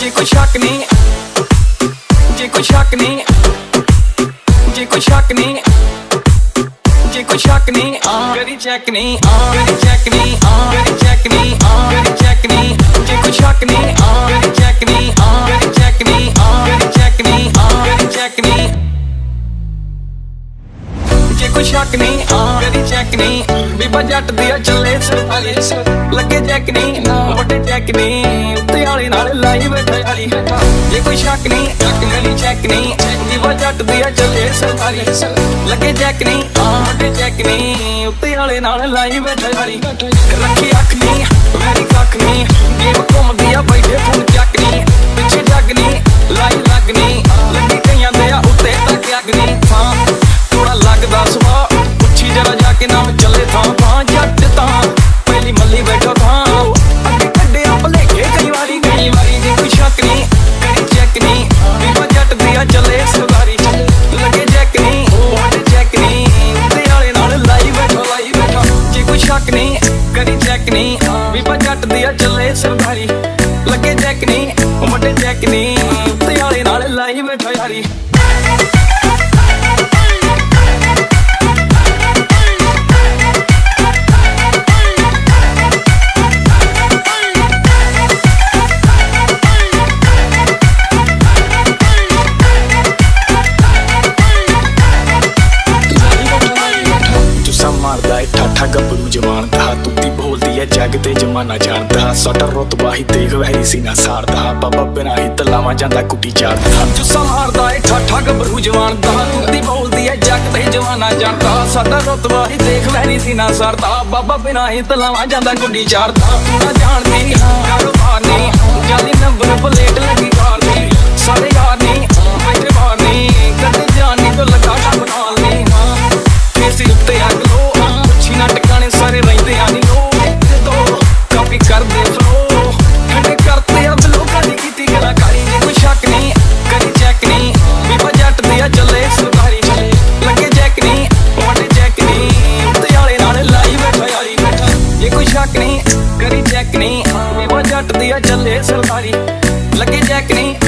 मुझे कोई शक नहीं, मुझे कोई शक नहीं, मुझे कोई शक नहीं, मुझे कोई शक नहीं। करी चेक नहीं, करी चेक नहीं, करी चेक नहीं, करी चेक नहीं, मुझे कोई शक नहीं, करी चेक नहीं, करी चेक नहीं, करी चेक नहीं, करी चेक नहीं, मुझे कोई शक नहीं, करी चेक नहीं। बीबा जट दिया चले लगे चेक नहीं, बटे चेक नहीं, ये कोई शक नहीं, गली चेक नहीं, दीवा जट दिया चले सरकारी लगे चेक नहीं, बटे चेक नहीं, उत्ते वाले नाल लाई बैठे वाली रखी अख नहीं, मेरी कख नहीं, गेम घुम गया बैठे फोन चक नहीं, पिछे जग नहीं, लाई लग नहीं, लगी कईयां दे उत्ते तक अग नहीं, थां थोड़ा लगदा सुभा पुछी जरा जाके नाम चले थां थां जट तां पहली मल्ली बैठो थां अगे कड्डे अपले कई वारी गई वारी। करी चेक नहीं, बीबा जट दिया चले सरदारी लगे चेक नहीं, बटे चेक नहीं, उत्ते वाले नाल लाई बैठा जे कोई शक नहीं। करी चेक नहीं, बीबा जट दिया चले सरदारी लगे चेक नहीं, बटे चेक नहीं, उत्ते वाले नाल लाई बैठा यारी। ठाठा गबरू जवान था तुती बोलती है जगते जमाना जानता सट रुतबा ही देख वहरी सीना सारदा बाबा बिना ही तलावा जाता कुटी चारदा जुस्सा मारदा है ठाठा गबरू जवान था तुती बोलती है जगते जमाना जानता सट रुतबा ही देख वहरी सीना सारदा बाबा बिना ही तलावा जाता कुटी चारदा ना जानती कारोबार ने जाली नंबर प्लेट लगी कार ने सारे यार ने बैठे बार ने कदे जानी तो लगा बना ले फिर सी उत्ते अग लो ना टकाने सारे रहते आनी लो दो कॉपी कर दे फ्लो ठंडे करते अब लोगों ने की कलाकारी ने कोई शक नहीं। करी चेक नहीं, बीबा जट दिया चले सरदारी लगे चेक नहीं, बटे चेक नहीं, उत्ते वाले नाल लाई बैठा यारी बैठा ये कोई शक नहीं। करी चेक नहीं, बीबा जट दिया चले सरदारी लगे चेक नहीं।